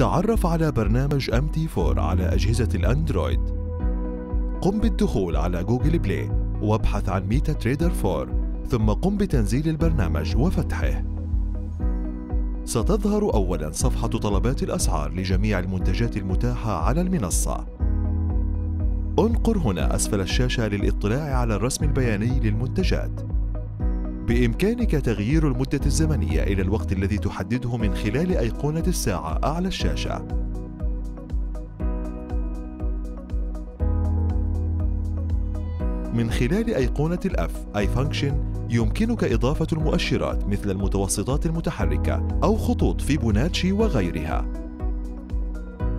تعرف على برنامج MT4 على أجهزة الأندرويد. قم بالدخول على جوجل بلاي وابحث عن ميتا تريدر 4، ثم قم بتنزيل البرنامج وفتحه. ستظهر أولاً صفحة طلبات الأسعار لجميع المنتجات المتاحة على المنصة. انقر هنا أسفل الشاشة للاطلاع على الرسم البياني للمنتجات. بإمكانك تغيير المدة الزمنية إلى الوقت الذي تحدده من خلال أيقونة الساعة أعلى الشاشة. من خلال أيقونة الأف أي Function يمكنك إضافة المؤشرات مثل المتوسطات المتحركة أو خطوط فيبوناتشي وغيرها.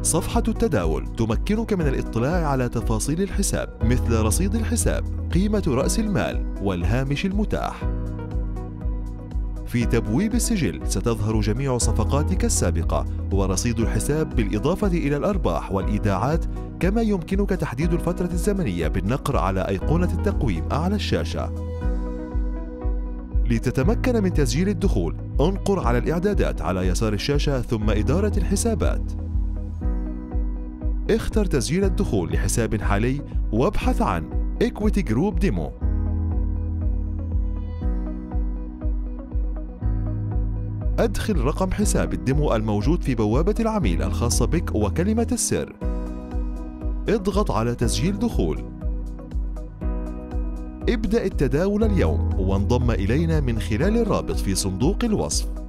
صفحة التداول تمكنك من الاطلاع على تفاصيل الحساب مثل رصيد الحساب، قيمة رأس المال، والهامش المتاح. في تبويب السجل ستظهر جميع صفقاتك السابقة ورصيد الحساب بالإضافة إلى الأرباح والإيداعات، كما يمكنك تحديد الفترة الزمنية بالنقر على أيقونة التقويم أعلى الشاشة. لتتمكن من تسجيل الدخول انقر على الإعدادات على يسار الشاشة ثم إدارة الحسابات. اختر تسجيل الدخول لحساب حالي وابحث عن Equity Group Demo. أدخل رقم حساب الديمو الموجود في بوابة العميل الخاصة بك وكلمة السر. اضغط على تسجيل دخول. ابدأ التداول اليوم وانضم إلينا من خلال الرابط في صندوق الوصف.